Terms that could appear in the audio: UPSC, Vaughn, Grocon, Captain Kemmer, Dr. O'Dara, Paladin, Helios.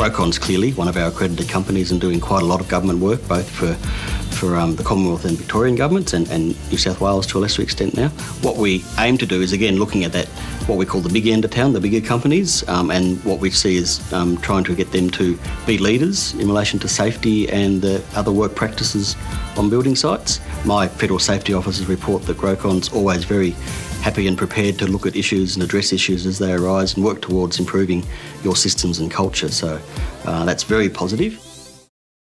Grocon's clearly one of our accredited companies and doing quite a lot of government work, both for the Commonwealth and Victorian governments and New South Wales to a lesser extent now. What we aim to do is, again, looking at that, what we call the big end of town, the bigger companies, and what we see is trying to get them to be leaders in relation to safety and the other work practices on building sites. My federal safety officers report that Grocon's always very happy and prepared to look at issues and address issues as they arise and work towards improving your systems and culture. So that's very positive.